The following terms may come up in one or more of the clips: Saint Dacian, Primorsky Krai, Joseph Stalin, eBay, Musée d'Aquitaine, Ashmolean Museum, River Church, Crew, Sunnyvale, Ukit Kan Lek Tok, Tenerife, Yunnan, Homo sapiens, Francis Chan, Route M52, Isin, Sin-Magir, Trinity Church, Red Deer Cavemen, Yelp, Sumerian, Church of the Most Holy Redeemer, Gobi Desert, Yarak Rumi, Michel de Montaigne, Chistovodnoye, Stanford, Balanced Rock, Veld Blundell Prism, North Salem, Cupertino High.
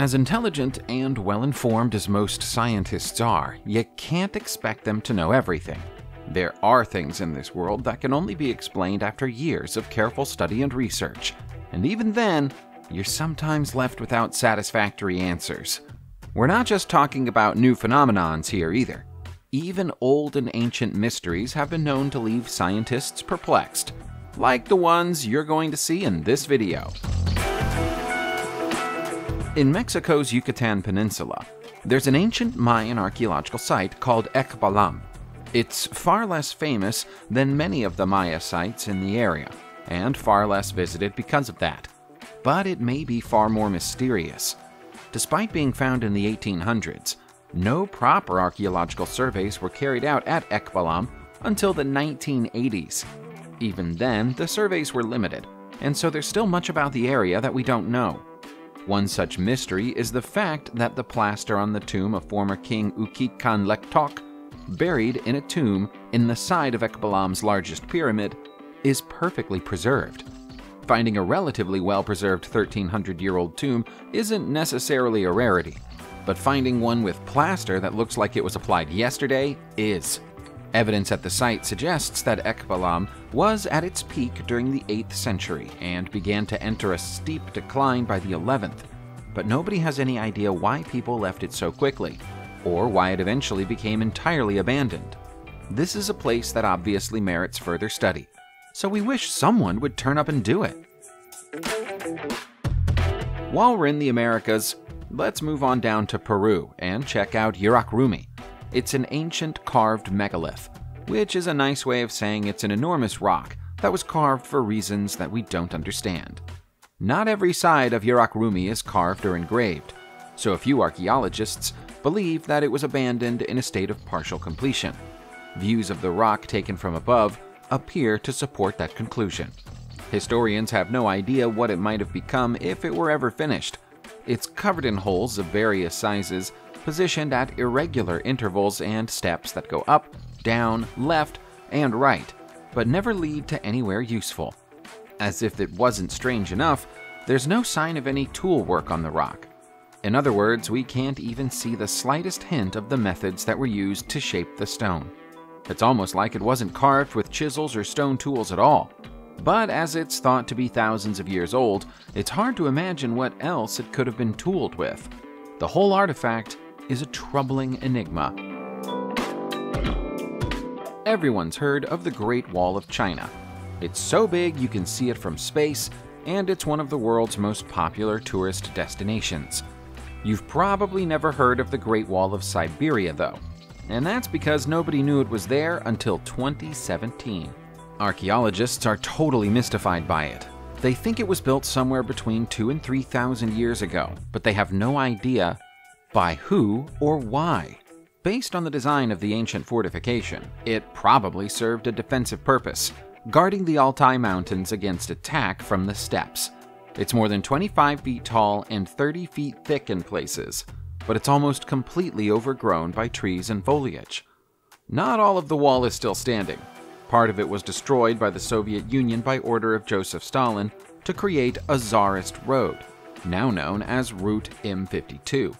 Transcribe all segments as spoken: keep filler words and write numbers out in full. As intelligent and well-informed as most scientists are, you can't expect them to know everything. There are things in this world that can only be explained after years of careful study and research, and even then, you're sometimes left without satisfactory answers. We're not just talking about new phenomenons here either. Even old and ancient mysteries have been known to leave scientists perplexed, like the ones you're going to see in this video. In Mexico's Yucatan Peninsula, there's an ancient Mayan archaeological site called Ek Balam. It's far less famous than many of the Maya sites in the area, and far less visited because of that. But it may be far more mysterious. Despite being found in the eighteen hundreds, no proper archaeological surveys were carried out at Ek Balam until the nineteen eighties. Even then, the surveys were limited, and so there's still much about the area that we don't know. One such mystery is the fact that the plaster on the tomb of former King Ukit Kan Lek Tok, buried in a tomb in the side of Ek Balam's largest pyramid, is perfectly preserved. Finding a relatively well-preserved thirteen hundred year old tomb isn't necessarily a rarity, but finding one with plaster that looks like it was applied yesterday is. Evidence at the site suggests that Ek Balam was at its peak during the eighth century and began to enter a steep decline by the eleventh, but nobody has any idea why people left it so quickly, or why it eventually became entirely abandoned. This is a place that obviously merits further study, so we wish someone would turn up and do it. While we're in the Americas, let's move on down to Peru and check out Yarak Rumi. It's an ancient carved megalith, which is a nice way of saying it's an enormous rock that was carved for reasons that we don't understand. Not every side of Yarak Rumi is carved or engraved, so a few archaeologists believe that it was abandoned in a state of partial completion. Views of the rock taken from above appear to support that conclusion. Historians have no idea what it might have become if it were ever finished. It's covered in holes of various sizes, positioned at irregular intervals and steps that go up, down, left, and right, but never lead to anywhere useful. As if it wasn't strange enough, there's no sign of any tool work on the rock. In other words, we can't even see the slightest hint of the methods that were used to shape the stone. It's almost like it wasn't carved with chisels or stone tools at all. But as it's thought to be thousands of years old, it's hard to imagine what else it could have been tooled with. The whole artifact is a troubling enigma. Everyone's heard of the Great Wall of China. It's so big you can see it from space, and it's one of the world's most popular tourist destinations. You've probably never heard of the Great Wall of Siberia, though. And that's because nobody knew it was there until twenty seventeen. Archaeologists are totally mystified by it. They think it was built somewhere between two and three thousand years ago, but they have no idea by who or why. Based on the design of the ancient fortification, it probably served a defensive purpose, guarding the Altai Mountains against attack from the steppes. It's more than twenty-five feet tall and thirty feet thick in places, but it's almost completely overgrown by trees and foliage. Not all of the wall is still standing. Part of it was destroyed by the Soviet Union by order of Joseph Stalin to create a Tsarist road, now known as Route M fifty-two.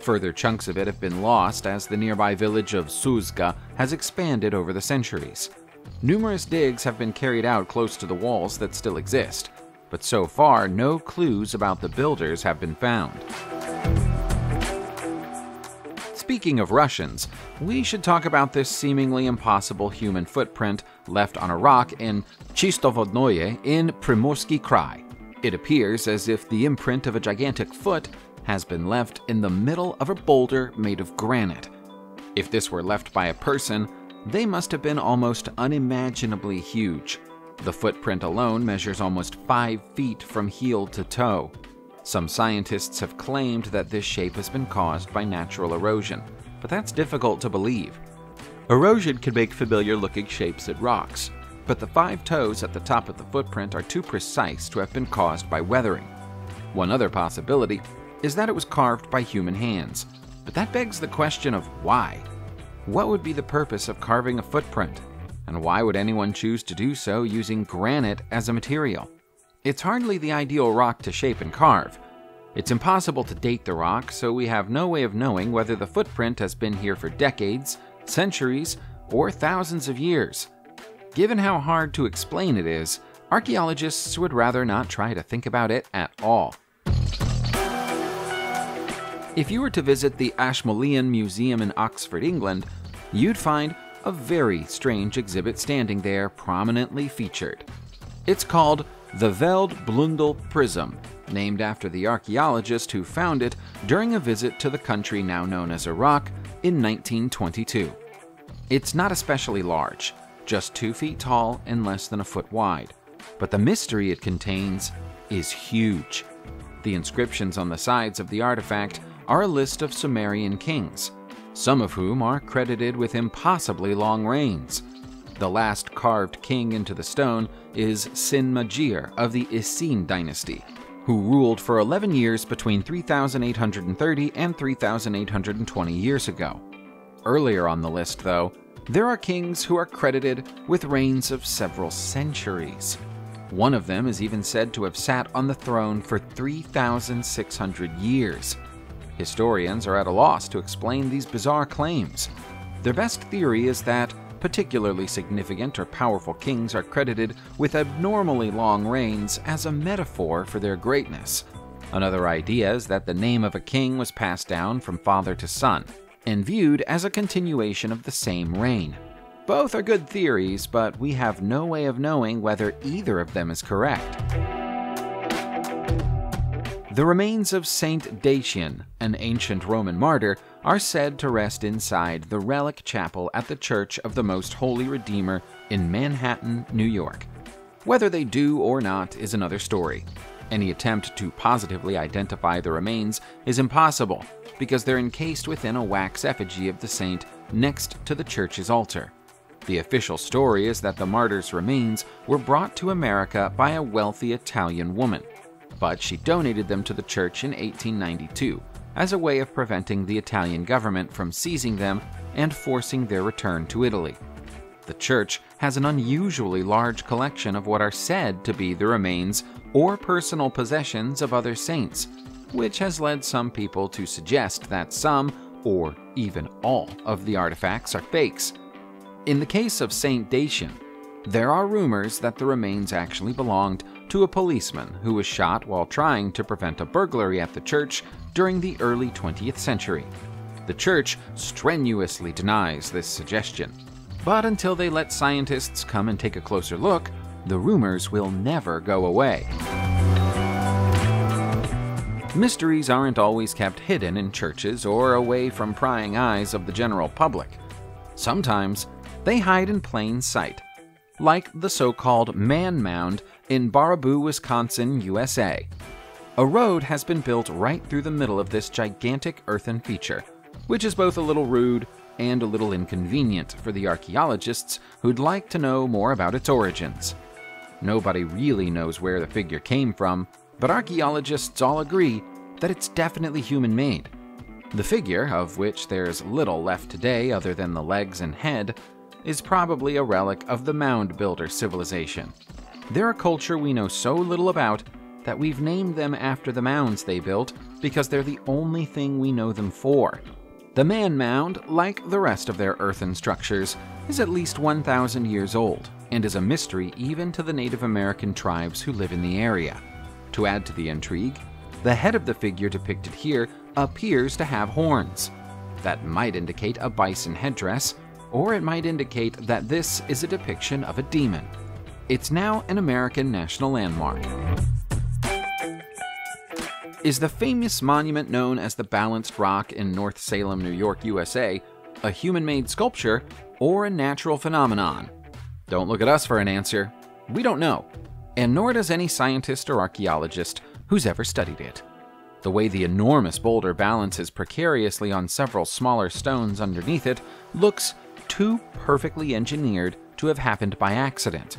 Further chunks of it have been lost as the nearby village of Suzga has expanded over the centuries. Numerous digs have been carried out close to the walls that still exist, but so far no clues about the builders have been found. Speaking of Russians, we should talk about this seemingly impossible human footprint left on a rock in Chistovodnoye in Primorsky Krai. It appears as if the imprint of a gigantic foot has been left in the middle of a boulder made of granite. If this were left by a person, they must have been almost unimaginably huge. The footprint alone measures almost five feet from heel to toe. Some scientists have claimed that this shape has been caused by natural erosion, but that's difficult to believe. Erosion can make familiar-looking shapes in rocks, but the five toes at the top of the footprint are too precise to have been caused by weathering. One other possibility is that it was carved by human hands, but that begs the question of why. What would be the purpose of carving a footprint, and why would anyone choose to do so using granite as a material? It's hardly the ideal rock to shape and carve. It's impossible to date the rock, so we have no way of knowing whether the footprint has been here for decades, centuries, or thousands of years. Given how hard to explain it is, archaeologists would rather not try to think about it at all. If you were to visit the Ashmolean Museum in Oxford, England, you'd find a very strange exhibit standing there prominently featured. It's called the Veld Blundell Prism, named after the archaeologist who found it during a visit to the country now known as Iraq in nineteen twenty-two. It's not especially large, just two feet tall and less than a foot wide, but the mystery it contains is huge. The inscriptions on the sides of the artifact are a list of Sumerian kings, some of whom are credited with impossibly long reigns. The last carved king into the stone is Sin-Magir of the Isin dynasty, who ruled for eleven years between three thousand eight hundred thirty and three thousand eight hundred twenty years ago. Earlier on the list, though, there are kings who are credited with reigns of several centuries. One of them is even said to have sat on the throne for three thousand six hundred years. Historians are at a loss to explain these bizarre claims. Their best theory is that particularly significant or powerful kings are credited with abnormally long reigns as a metaphor for their greatness. Another idea is that the name of a king was passed down from father to son and viewed as a continuation of the same reign. Both are good theories, but we have no way of knowing whether either of them is correct. The remains of Saint Dacian, an ancient Roman martyr, are said to rest inside the relic chapel at the Church of the Most Holy Redeemer in Manhattan, New York. Whether they do or not is another story. Any attempt to positively identify the remains is impossible because they're encased within a wax effigy of the saint next to the church's altar. The official story is that the martyr's remains were brought to America by a wealthy Italian woman, but she donated them to the church in eighteen ninety-two as a way of preventing the Italian government from seizing them and forcing their return to Italy. The church has an unusually large collection of what are said to be the remains or personal possessions of other saints, which has led some people to suggest that some, or even all, of the artifacts are fakes. In the case of Saint Dacian, there are rumors that the remains actually belonged to a policeman who was shot while trying to prevent a burglary at the church during the early twentieth century. The church strenuously denies this suggestion, but until they let scientists come and take a closer look, the rumors will never go away. Mysteries aren't always kept hidden in churches or away from prying eyes of the general public. Sometimes they hide in plain sight, like the so-called Man Mound in Baraboo, Wisconsin, U S A. A road has been built right through the middle of this gigantic earthen feature, which is both a little rude and a little inconvenient for the archaeologists who'd like to know more about its origins. Nobody really knows where the figure came from, but archaeologists all agree that it's definitely human-made. The figure, of which there's little left today other than the legs and head, is probably a relic of the Mound Builder civilization. They're a culture we know so little about that we've named them after the mounds they built because they're the only thing we know them for. The Man Mound, like the rest of their earthen structures, is at least one thousand years old and is a mystery even to the Native American tribes who live in the area. To add to the intrigue, the head of the figure depicted here appears to have horns. That might indicate a bison headdress, or it might indicate that this is a depiction of a demon. It's now an American National Landmark. Is the famous monument known as the Balanced Rock in North Salem, New York, U S A, a human-made sculpture or a natural phenomenon? Don't look at us for an answer. We don't know, and nor does any scientist or archaeologist who's ever studied it. The way the enormous boulder balances precariously on several smaller stones underneath it looks too perfectly engineered to have happened by accident.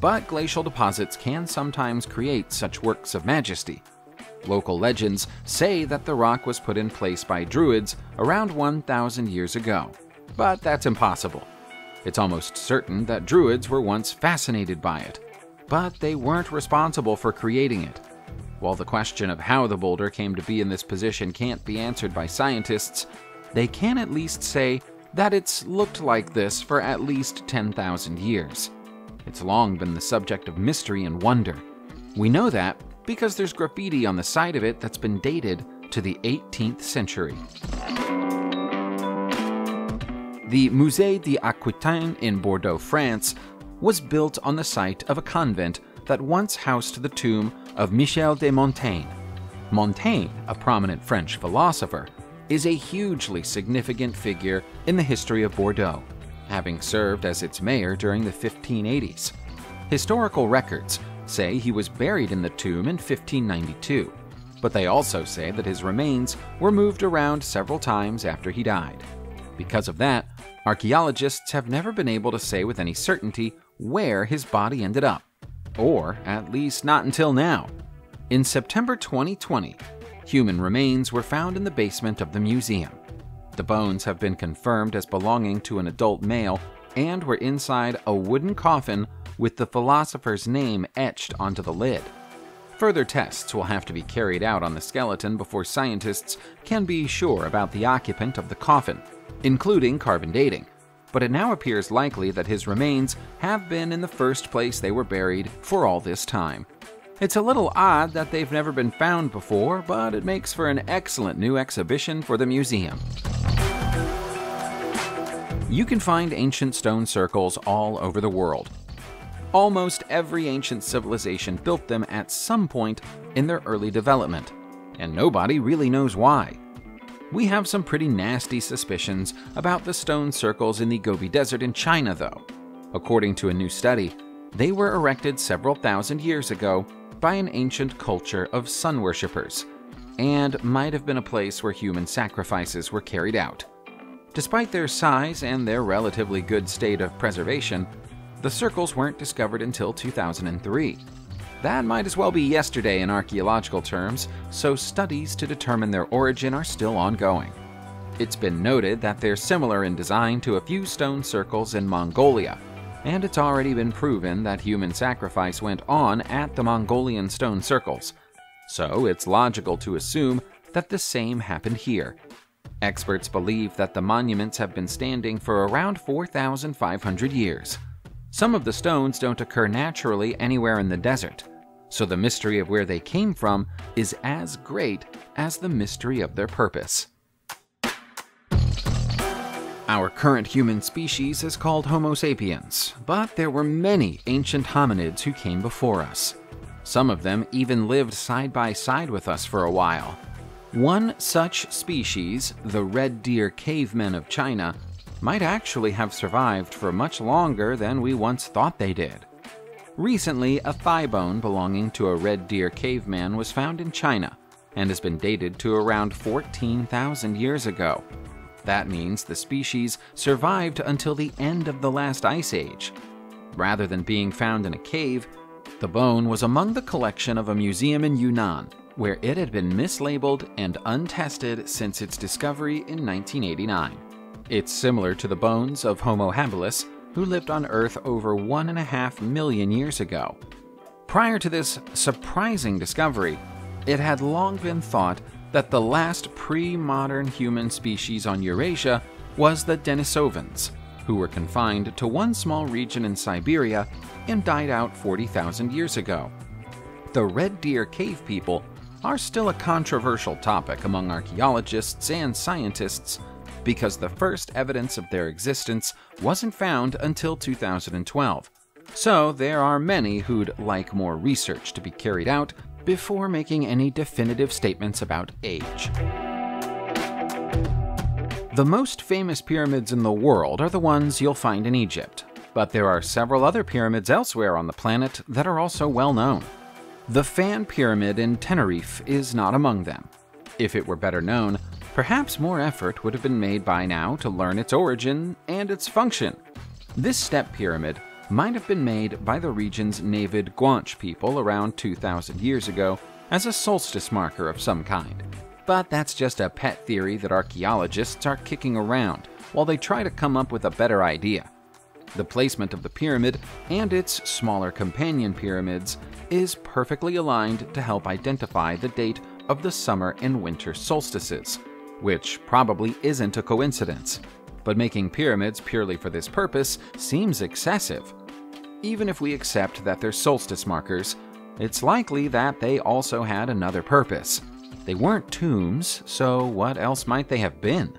But glacial deposits can sometimes create such works of majesty. Local legends say that the rock was put in place by druids around one thousand years ago, but that's impossible. It's almost certain that druids were once fascinated by it, but they weren't responsible for creating it. While the question of how the boulder came to be in this position can't be answered by scientists, they can at least say that it's looked like this for at least ten thousand years. It's long been the subject of mystery and wonder. We know that because there's graffiti on the side of it that's been dated to the eighteenth century. The Musée d'Aquitaine in Bordeaux, France, was built on the site of a convent that once housed the tomb of Michel de Montaigne. Montaigne, a prominent French philosopher, is a hugely significant figure in the history of Bordeaux, having served as its mayor during the fifteen eighties. Historical records say he was buried in the tomb in fifteen ninety-two, but they also say that his remains were moved around several times after he died. Because of that, archaeologists have never been able to say with any certainty where his body ended up, or at least not until now. In September twenty twenty, human remains were found in the basement of the museum. The bones have been confirmed as belonging to an adult male and were inside a wooden coffin with the philosopher's name etched onto the lid. Further tests will have to be carried out on the skeleton before scientists can be sure about the occupant of the coffin, including carbon dating, but it now appears likely that his remains have been in the first place they were buried for all this time. It's a little odd that they've never been found before, but it makes for an excellent new exhibition for the museum. You can find ancient stone circles all over the world. Almost every ancient civilization built them at some point in their early development, and nobody really knows why. We have some pretty nasty suspicions about the stone circles in the Gobi Desert in China, though. According to a new study, they were erected several thousand years ago by an ancient culture of sun worshippers, and might have been a place where human sacrifices were carried out. Despite their size and their relatively good state of preservation, the circles weren't discovered until two thousand three. That might as well be yesterday in archaeological terms, so studies to determine their origin are still ongoing. It's been noted that they're similar in design to a few stone circles in Mongolia, and it's already been proven that human sacrifice went on at the Mongolian stone circles, so it's logical to assume that the same happened here. Experts believe that the monuments have been standing for around four thousand five hundred years. Some of the stones don't occur naturally anywhere in the desert, so the mystery of where they came from is as great as the mystery of their purpose. Our current human species is called Homo sapiens, but there were many ancient hominids who came before us. Some of them even lived side by side with us for a while. One such species, the Red Deer Cavemen of China, might actually have survived for much longer than we once thought they did. Recently, a thigh bone belonging to a Red Deer caveman was found in China and has been dated to around fourteen thousand years ago. That means the species survived until the end of the last ice age. Rather than being found in a cave, the bone was among the collection of a museum in Yunnan, where it had been mislabeled and untested since its discovery in nineteen eighty-nine. It's similar to the bones of Homo habilis, who lived on Earth over one and a half million years ago. Prior to this surprising discovery, it had long been thought that the last pre-modern human species on Eurasia was the Denisovans, who were confined to one small region in Siberia and died out forty thousand years ago. The Red Deer Cave people are still a controversial topic among archaeologists and scientists, because the first evidence of their existence wasn't found until two thousand twelve. So there are many who'd like more research to be carried out before making any definitive statements about age. The most famous pyramids in the world are the ones you'll find in Egypt, but there are several other pyramids elsewhere on the planet that are also well known. The Fan Pyramid in Tenerife is not among them. If it were better known, perhaps more effort would have been made by now to learn its origin and its function. This step pyramid might have been made by the region's Navid Guanche people around two thousand years ago as a solstice marker of some kind. But that's just a pet theory that archaeologists are kicking around while they try to come up with a better idea. The placement of the pyramid and its smaller companion pyramids is perfectly aligned to help identify the date of the summer and winter solstices, which probably isn't a coincidence, but making pyramids purely for this purpose seems excessive. Even if we accept that they're solstice markers, it's likely that they also had another purpose. They weren't tombs, so what else might they have been?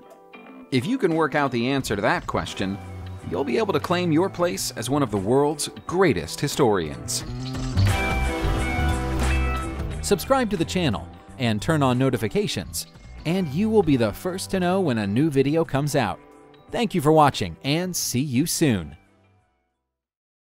If you can work out the answer to that question, you'll be able to claim your place as one of the world's greatest historians. Subscribe to the channel and turn on notifications, and you will be the first to know when a new video comes out. Thank you for watching, and see you soon.